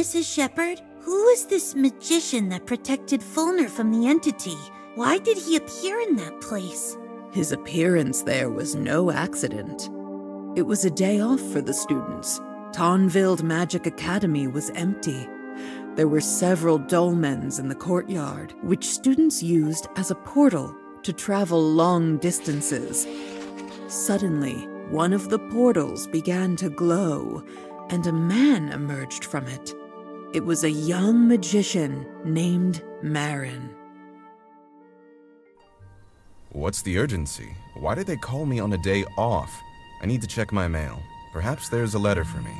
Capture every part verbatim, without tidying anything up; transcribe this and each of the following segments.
Missus Shepherd? Who is this magician that protected Folnur from the entity? Why did he appear in that place? His appearance there was no accident. It was a day off for the students. Tanville Magic Academy was empty. There were several dolmens in the courtyard, which students used as a portal to travel long distances. Suddenly, one of the portals began to glow, and a man emerged from it. It was a young magician named Maaron. What's the urgency? Why did they call me on a day off? I need to check my mail. Perhaps there's a letter for me.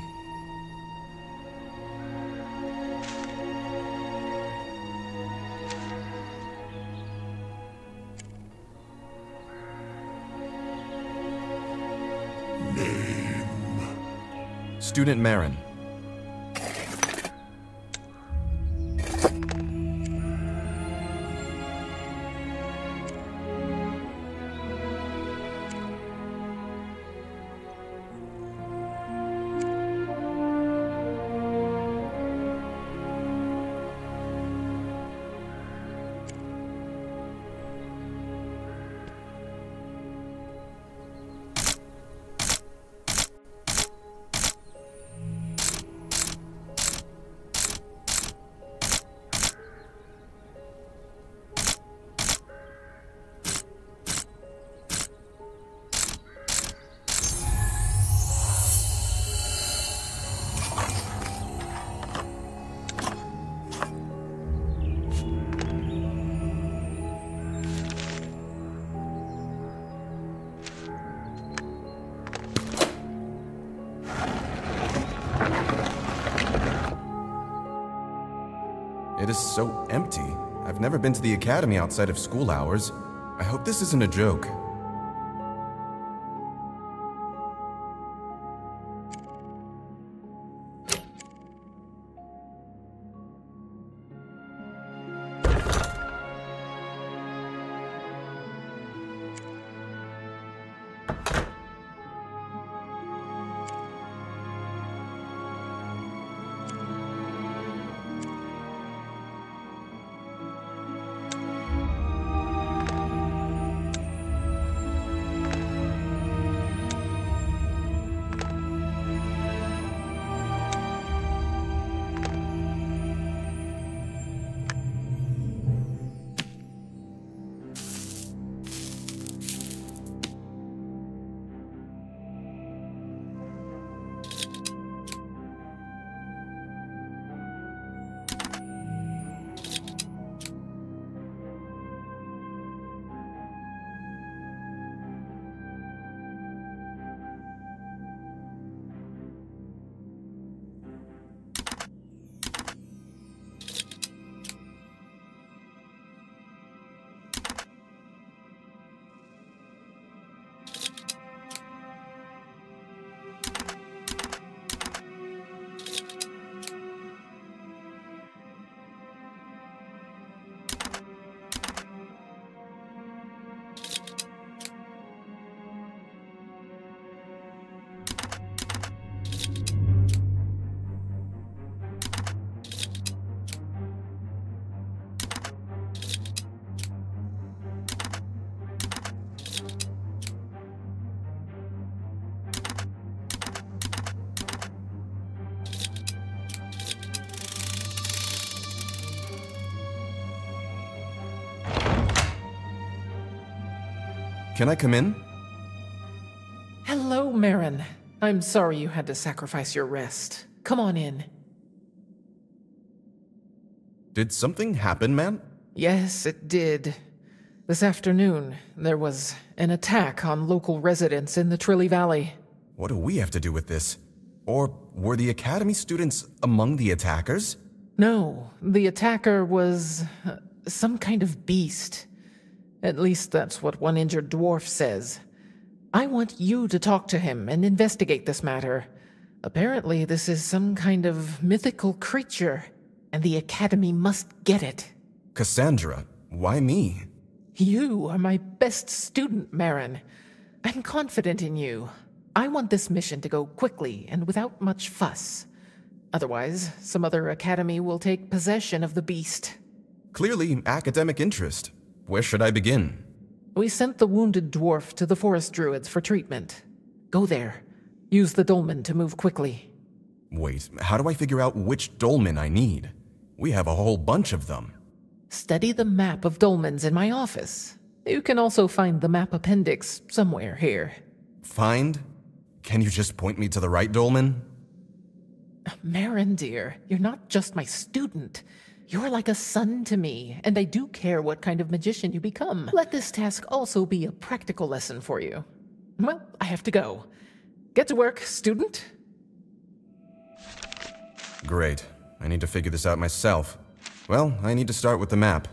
Name. Student Maaron. It is so empty. I've never been to the academy outside of school hours. I hope this isn't a joke. Can I come in? Hello, Maaron. I'm sorry you had to sacrifice your rest. Come on in. Did something happen, ma'am? Yes, it did. This afternoon, there was an attack on local residents in the Trilli Valley. What do we have to do with this? Or were the academy students among the attackers? No, the attacker was uh, some kind of beast. At least that's what one injured dwarf says. I want you to talk to him and investigate this matter. Apparently, this is some kind of mythical creature, and the Academy must get it. Cassandra, why me? You are my best student, Maaron. I'm confident in you. I want this mission to go quickly and without much fuss. Otherwise, some other academy will take possession of the beast. Clearly, academic interest. Where should I begin? We sent the wounded dwarf to the forest druids for treatment. Go there. Use the dolmen to move quickly. Wait, how do I figure out which dolmen I need? We have a whole bunch of them. Study the map of dolmens in my office. You can also find the map appendix somewhere here. Find? Can you just point me to the right dolmen? Maaron, dear, you're not just my student. You're like a son to me, and I do care what kind of magician you become. Let this task also be a practical lesson for you. Well, I have to go. Get to work, student. Great. I need to figure this out myself. Well, I need to start with the map.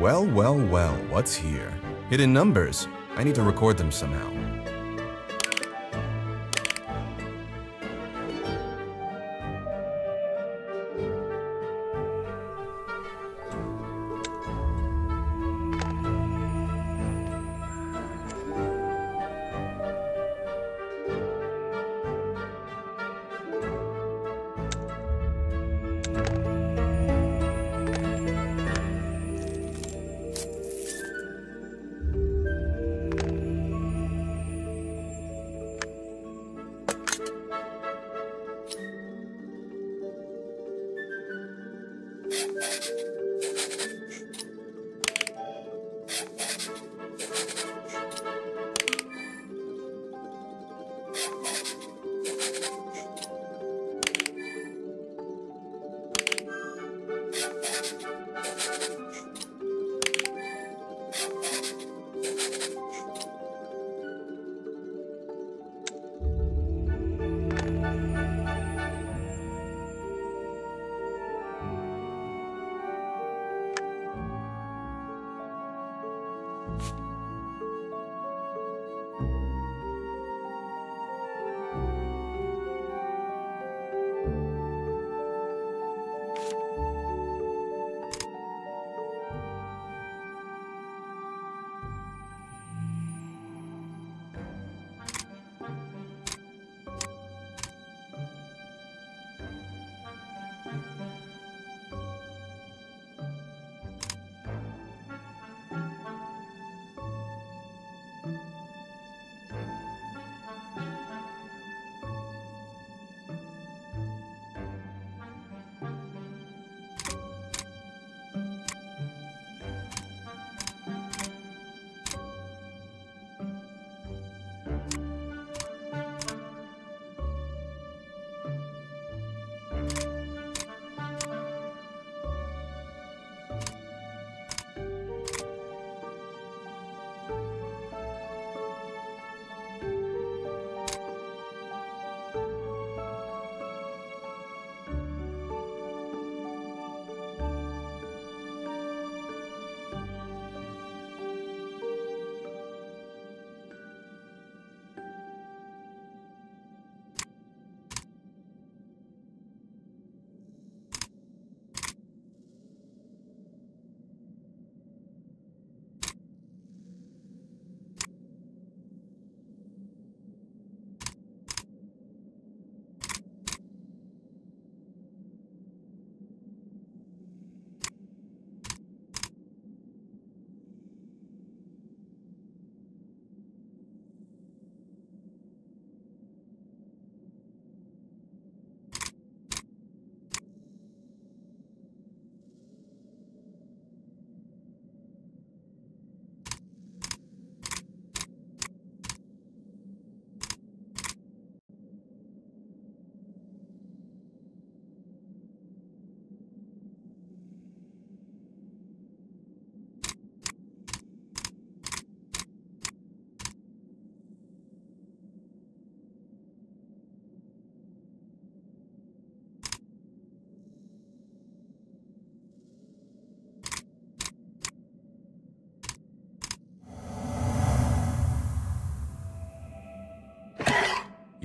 Well, well, well, what's here? Hidden numbers. I need to record them somehow.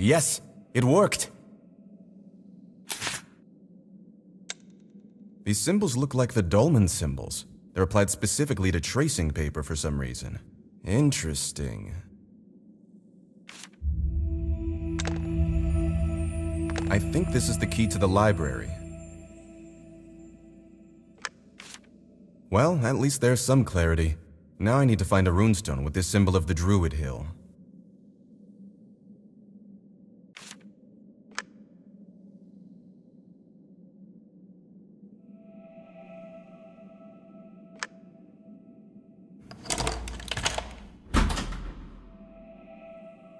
Yes, it worked! These symbols look like the dolmen symbols. They're applied specifically to tracing paper for some reason. Interesting. I think this is the key to the library. Well, at least there's some clarity. Now I need to find a runestone with this symbol of the Druid Hill.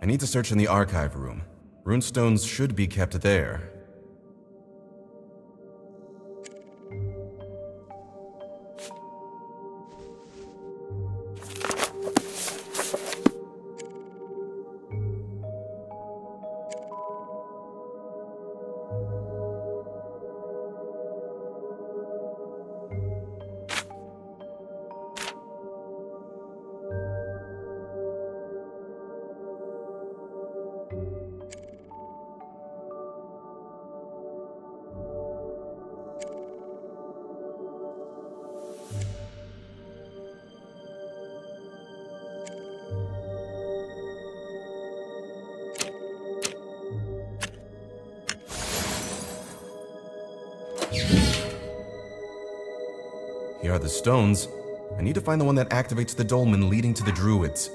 I need to search in the archive room. Runestones should be kept there. Here are the stones. I need to find the one that activates the dolmen leading to the druids.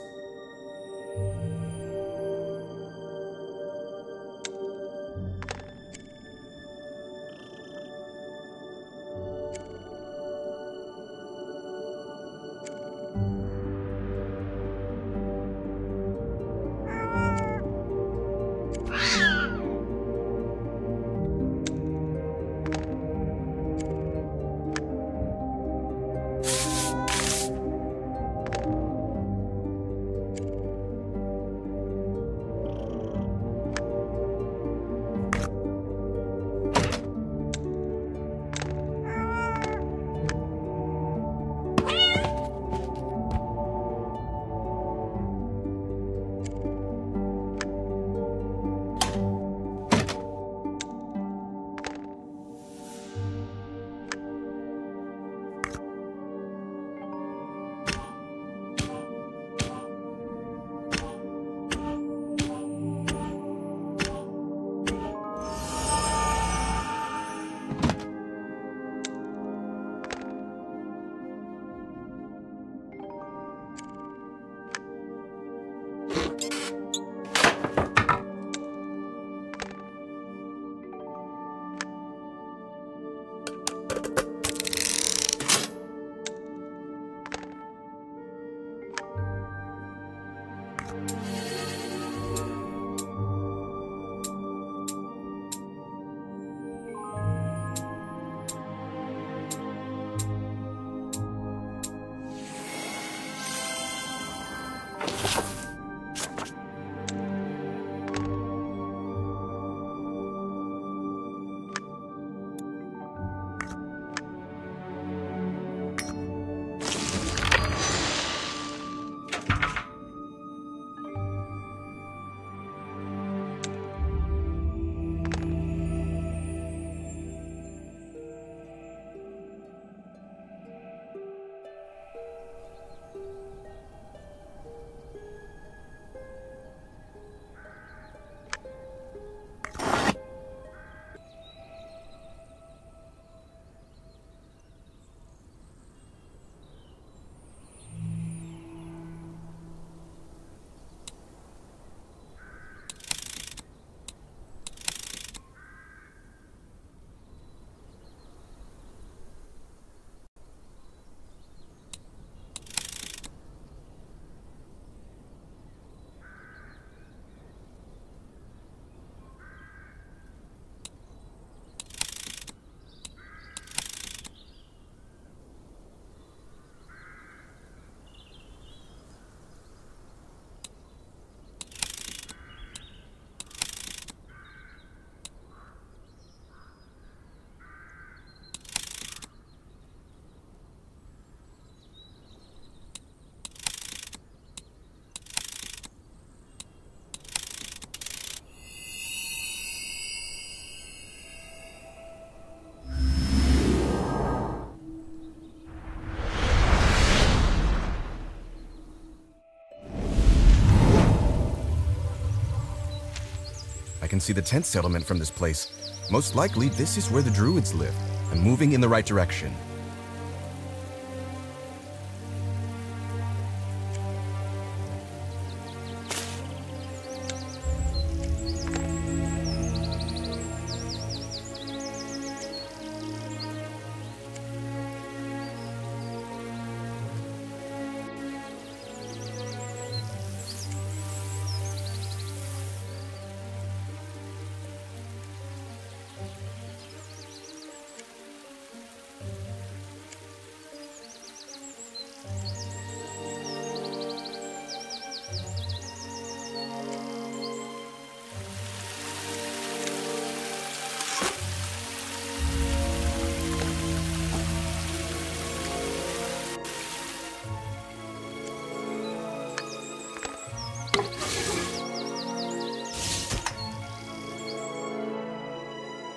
I can see the tent settlement from this place. Most likely, this is where the druids live. I'm moving in the right direction.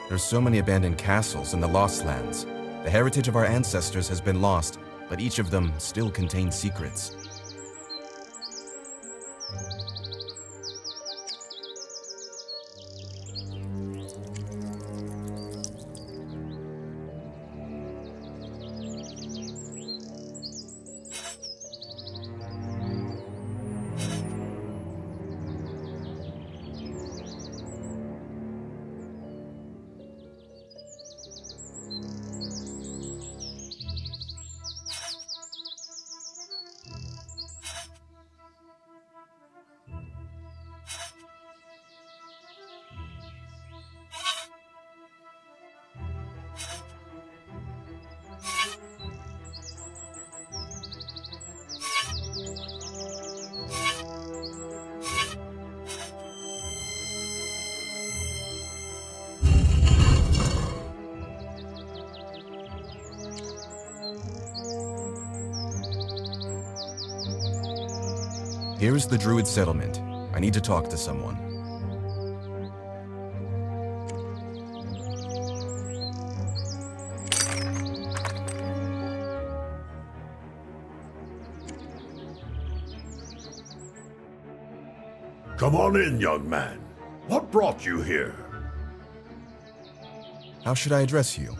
There's so many abandoned castles in the Lost Lands. The heritage of our ancestors has been lost, but each of them still contains secrets. Here is the Druid settlement. I need to talk to someone. Come on in, young man. What brought you here? How should I address you?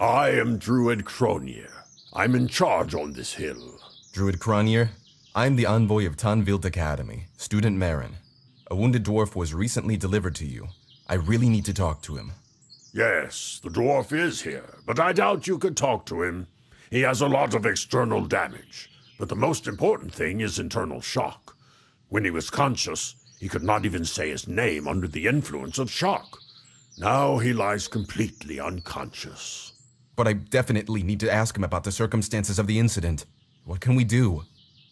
I am Druid Cronier. I'm in charge on this hill. Druid Cronier? I'm the envoy of Tanville Academy, student Maaron. A wounded dwarf was recently delivered to you. I really need to talk to him. Yes, the dwarf is here, but I doubt you could talk to him. He has a lot of external damage, but the most important thing is internal shock. When he was conscious, he could not even say his name under the influence of shock. Now he lies completely unconscious. But I definitely need to ask him about the circumstances of the incident. What can we do?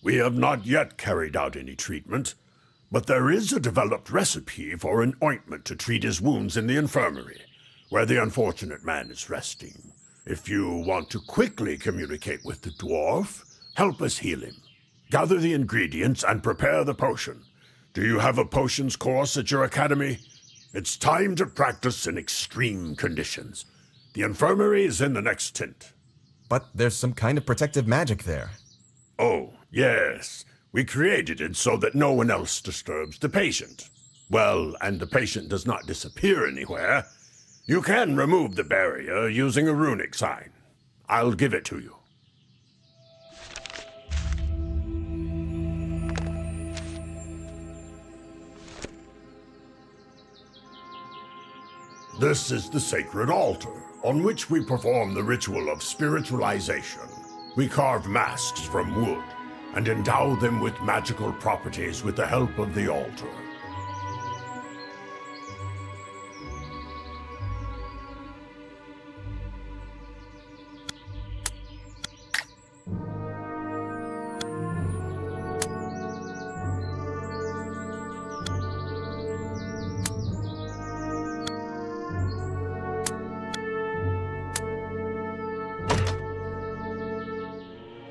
We have not yet carried out any treatment, but there is a developed recipe for an ointment to treat his wounds in the infirmary, where the unfortunate man is resting. If you want to quickly communicate with the dwarf, help us heal him. Gather the ingredients and prepare the potion. Do you have a potions course at your academy? It's time to practice in extreme conditions. The infirmary is in the next tent. But there's some kind of protective magic there. Oh. Yes, we created it so that no one else disturbs the patient. Well, and the patient does not disappear anywhere. You can remove the barrier using a runic sign. I'll give it to you. This is the sacred altar on which we perform the ritual of spiritualization. We carve masks from wood and endow them with magical properties with the help of the altar.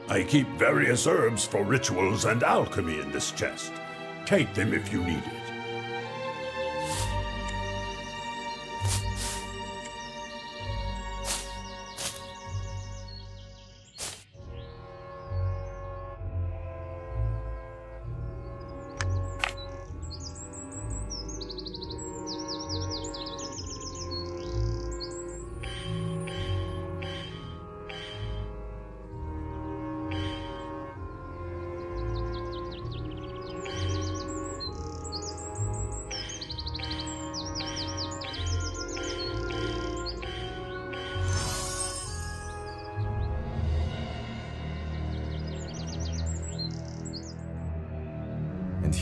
I keep various herbs for rituals and alchemy in this chest. Take them if you need it.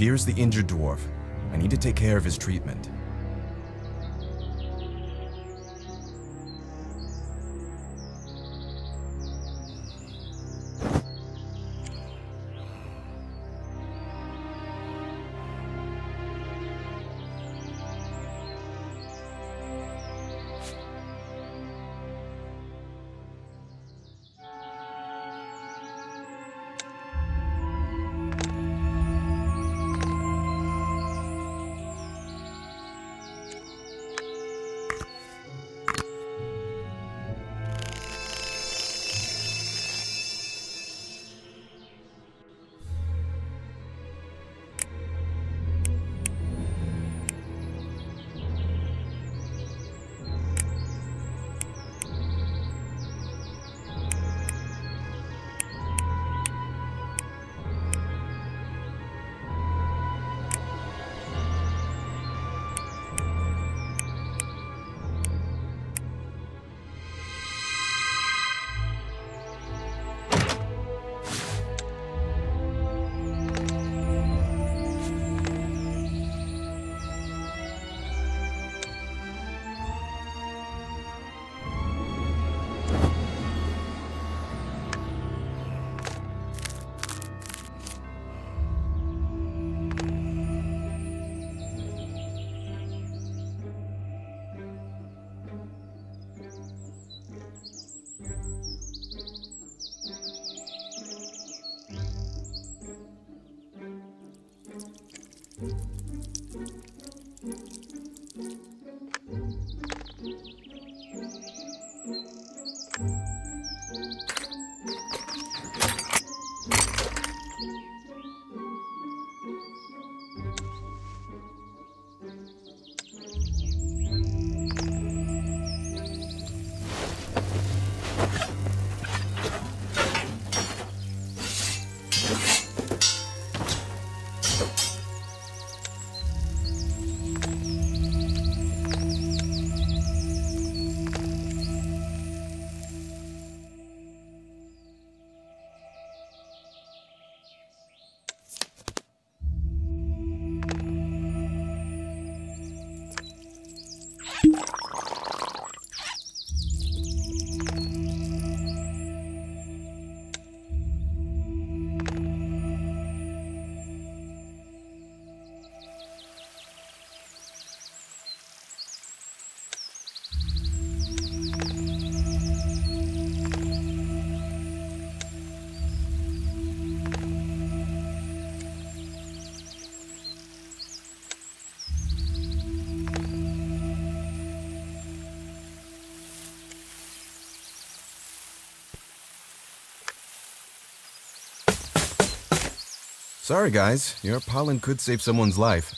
Here's the injured dwarf. I need to take care of his treatment. Sorry guys, your pollen could save someone's life.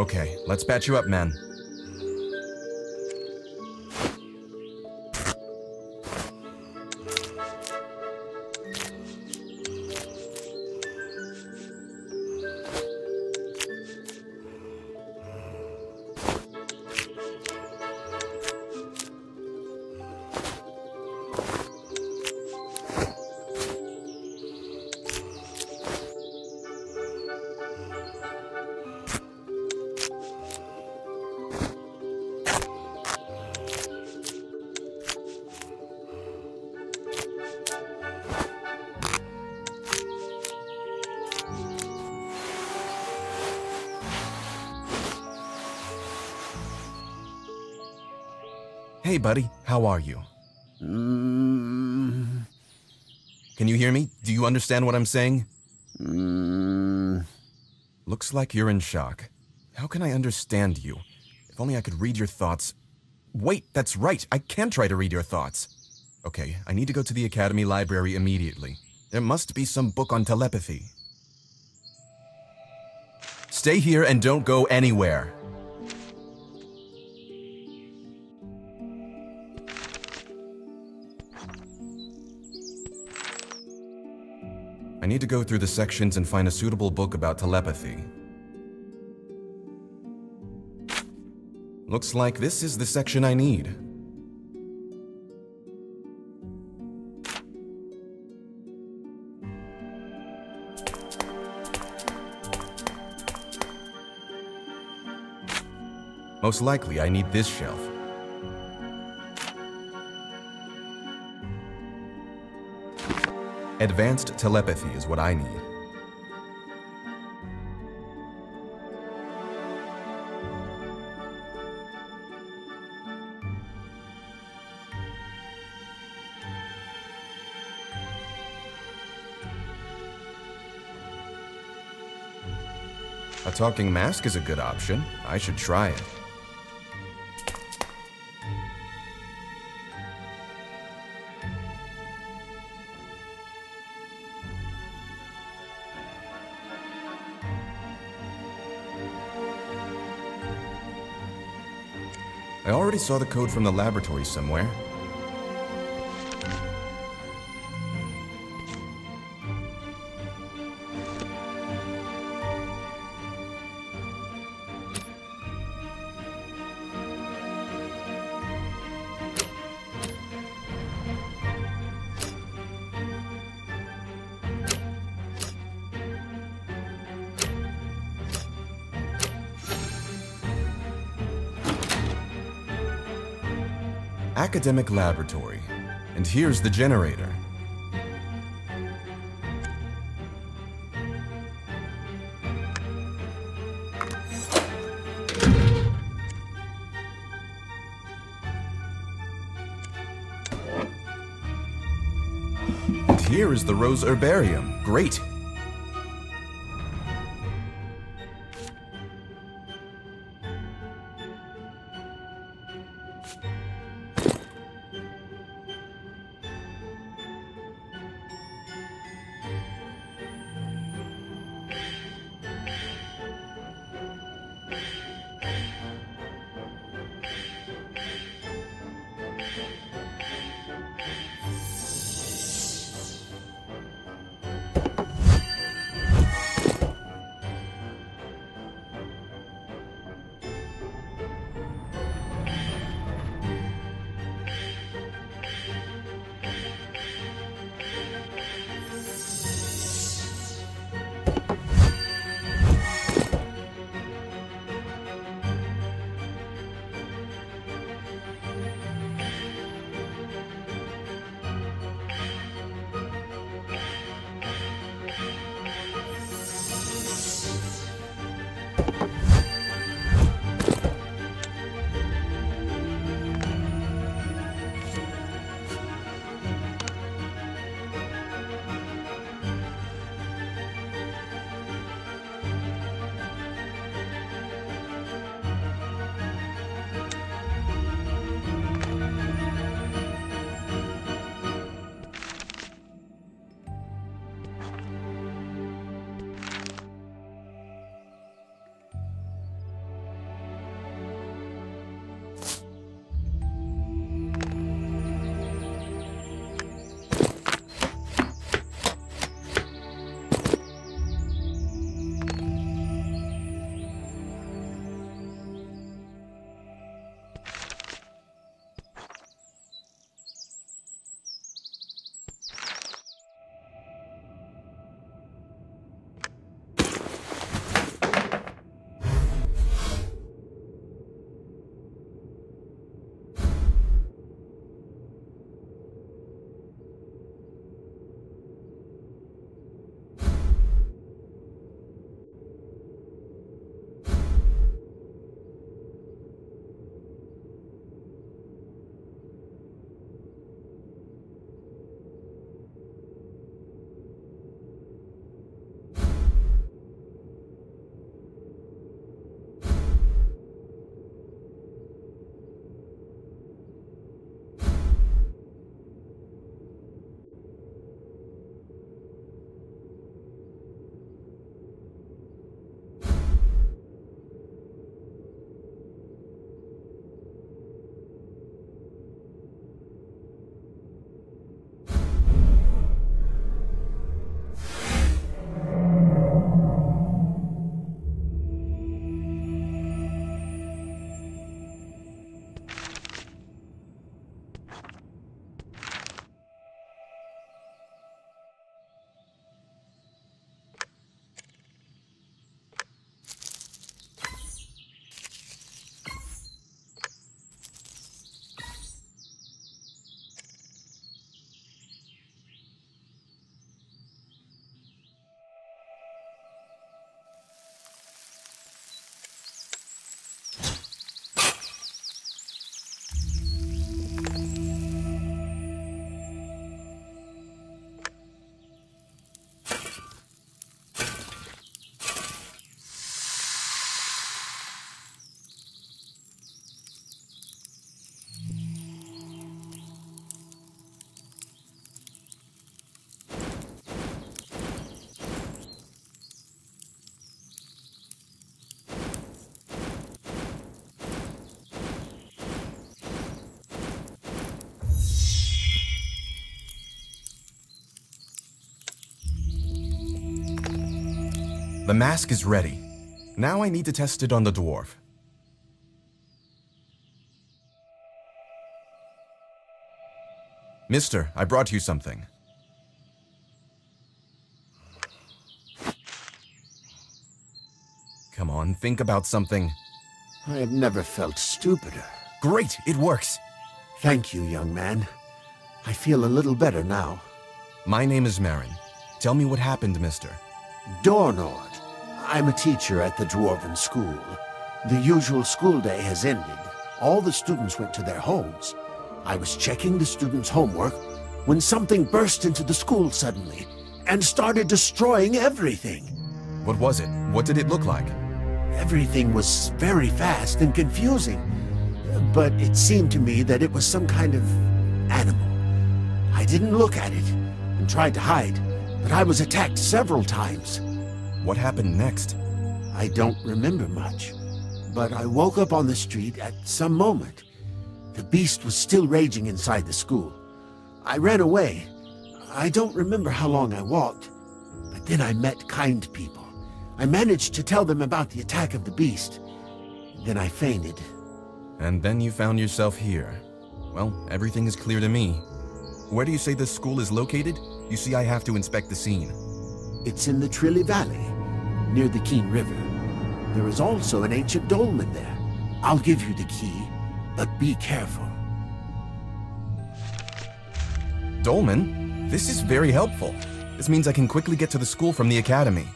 Okay, let's patch you up, man. Hey, buddy. How are you? Mm. Can you hear me? Do you understand what I'm saying? Mm. Looks like you're in shock. How can I understand you? If only I could read your thoughts. Wait, that's right. I can try to read your thoughts. Okay, I need to go to the Academy Library immediately. There must be some book on telepathy. Stay here and don't go anywhere. I need to go through the sections and find a suitable book about telepathy. Looks like this is the section I need. Most likely, I need this shelf. Advanced telepathy is what I need. A talking mask is a good option. I should try it. I already saw the code from the laboratory somewhere. Academic laboratory. And here's the generator. And here is the Rose Herbarium. Great! The mask is ready. Now I need to test it on the dwarf. Mister, I brought you something. Come on, think about something. I have never felt stupider. Great, it works. Thank you, young man. I feel a little better now. My name is Maaron. Tell me what happened, Mister. Dornor. I'm a teacher at the Dwarven School. The usual school day has ended. All the students went to their homes. I was checking the students' homework when something burst into the school suddenly and started destroying everything. What was it? What did it look like? Everything was very fast and confusing, but it seemed to me that it was some kind of animal. I didn't look at it and tried to hide, but I was attacked several times. What happened next? I don't remember much, but I woke up on the street at some moment. The beast was still raging inside the school. I ran away. I don't remember how long I walked, but then I met kind people. I managed to tell them about the attack of the beast. Then I fainted. And then you found yourself here. Well, everything is clear to me. Where do you say this school is located? You see, I have to inspect the scene. It's in the Trilli Valley, near the Keen River. There is also an ancient dolmen there. I'll give you the key, but be careful. Dolmen? This is very helpful. This means I can quickly get to the school from the academy.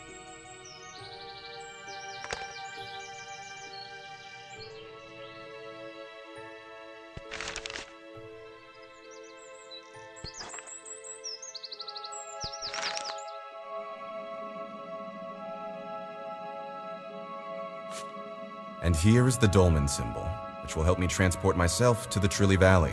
And here is the dolmen symbol, which will help me transport myself to the Trilli Valley.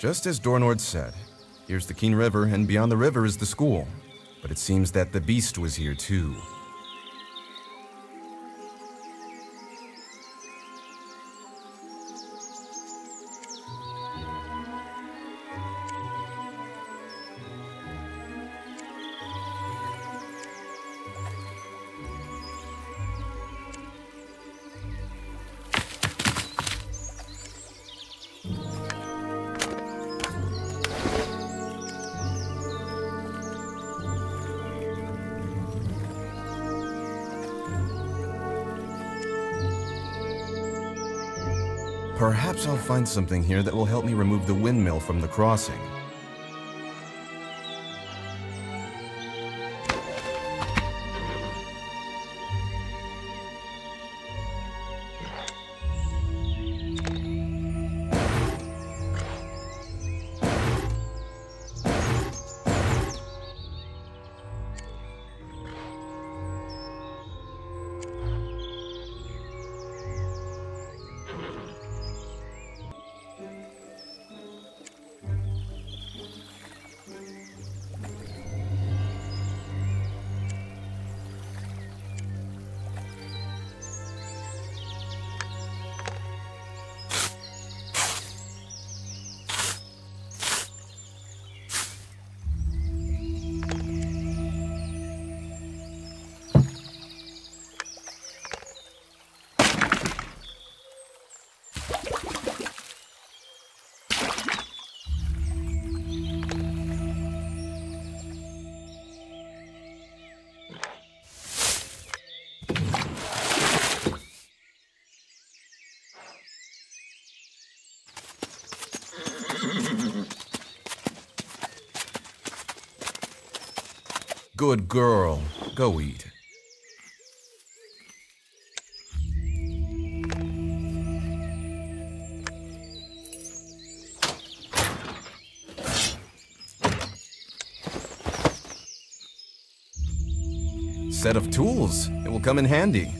Just as Dornord said, here's the Keen River, and beyond the river is the school. But it seems that the beast was here too. Perhaps I'll find something here that will help me remove the windmill from the crossing. Good girl. Go eat. Set of tools. It will come in handy.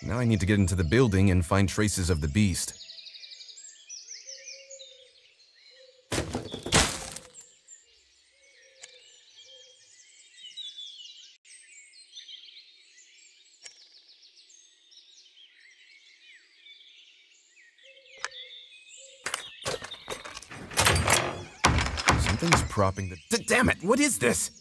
Now I need to get into the building and find traces of the beast. Something's propping the... D- damn it! What is this?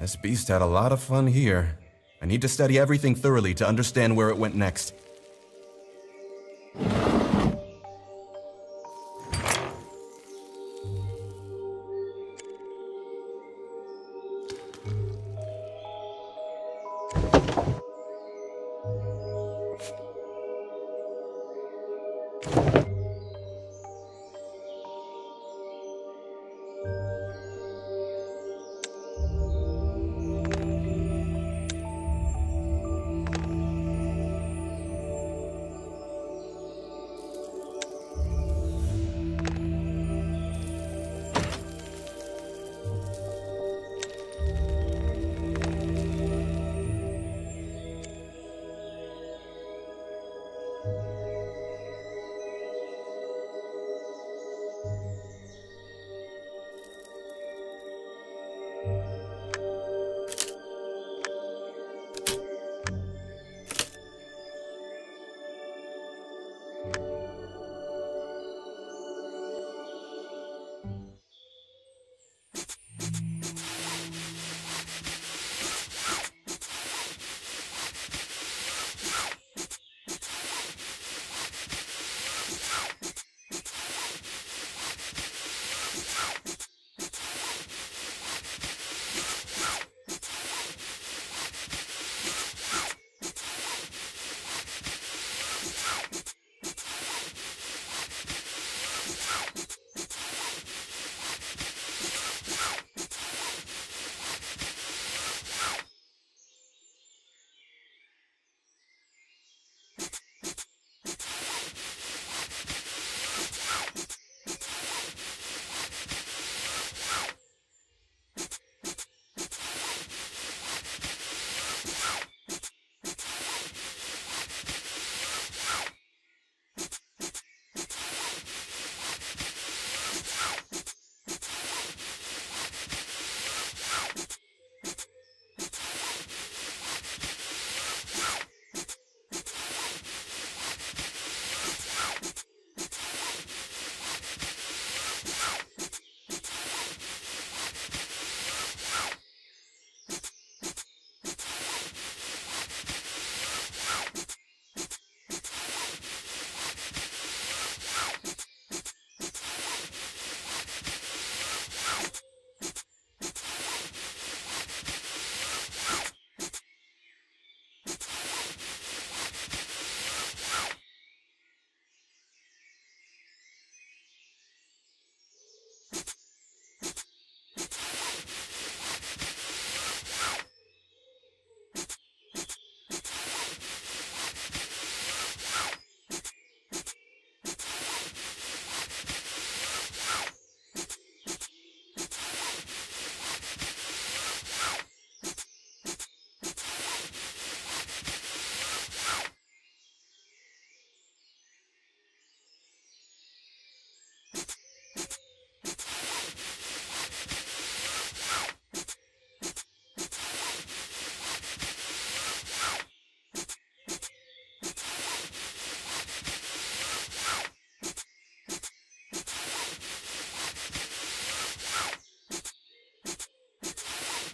This beast had a lot of fun here. I need to study everything thoroughly to understand where it went next.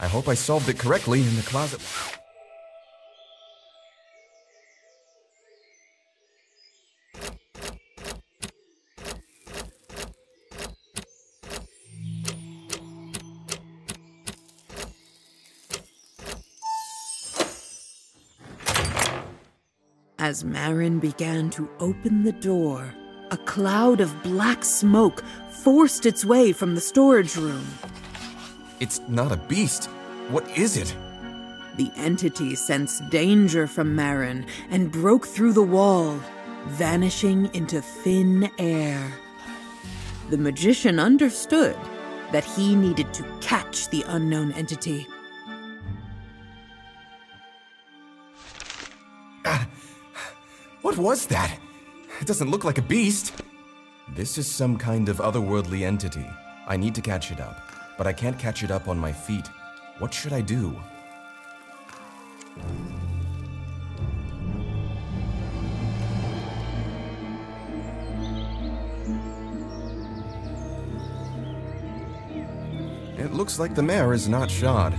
I hope I solved it correctly in the closet. As Maaron began to open the door, a cloud of black smoke forced its way from the storage room. It's not a beast. What is it? The entity sensed danger from Maaron and broke through the wall, vanishing into thin air. The magician understood that he needed to catch the unknown entity. What was that? It doesn't look like a beast. This is some kind of otherworldly entity. I need to catch it up, but I can't catch it up on my feet. What should I do? It looks like the mare is not shod.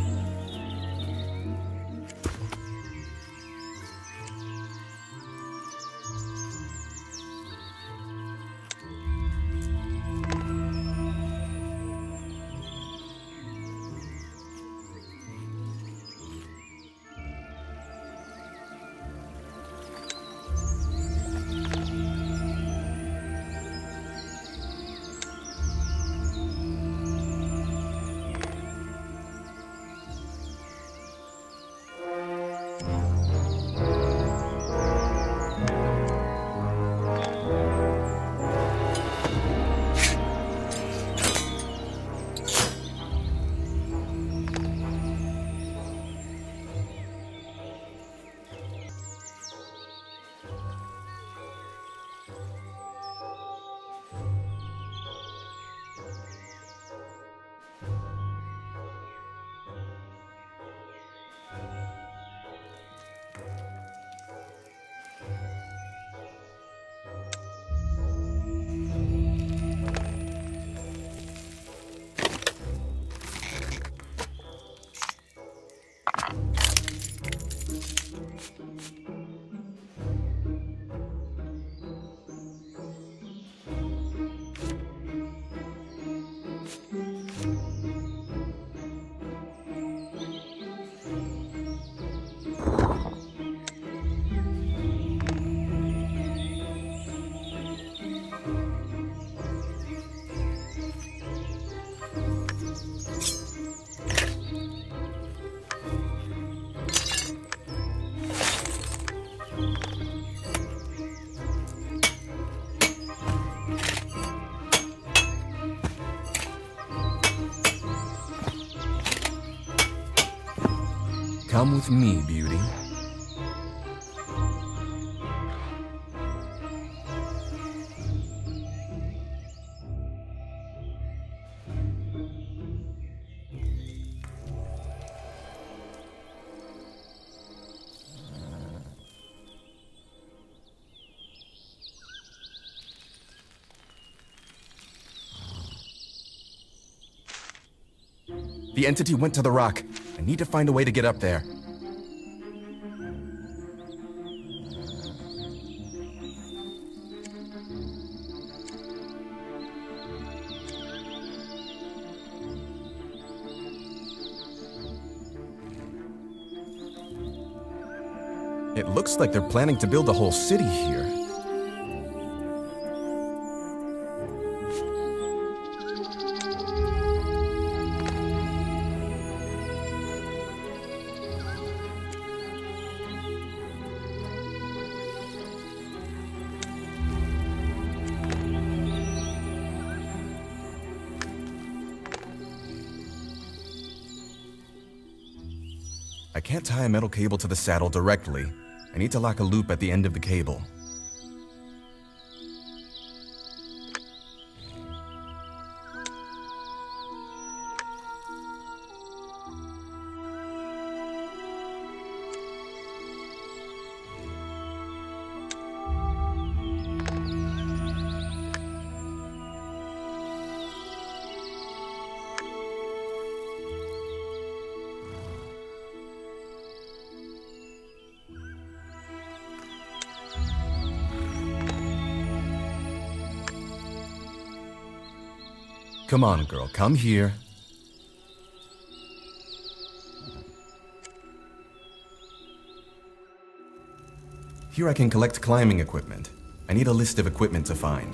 Come with me, beauty. The entity went to the rock. I need to find a way to get up there. It looks like they're planning to build a whole city here. I can't tie a metal cable to the saddle directly. I need to lock a loop at the end of the cable. Come on, girl, come here. Here I can collect climbing equipment. I need a list of equipment to find.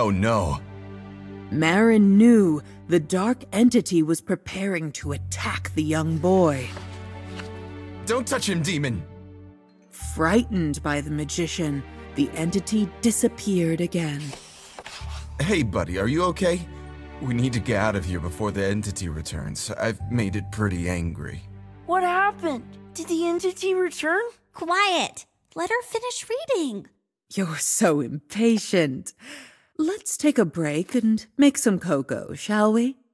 Oh no. Maaron knew the dark entity was preparing to attack the young boy. Don't touch him, demon! Frightened by the magician, the entity disappeared again. Hey, buddy, are you okay? We need to get out of here before the entity returns. I've made it pretty angry. What happened? Did the entity return? Quiet! Let her finish reading. You're so impatient. Let's take a break and make some cocoa, shall we?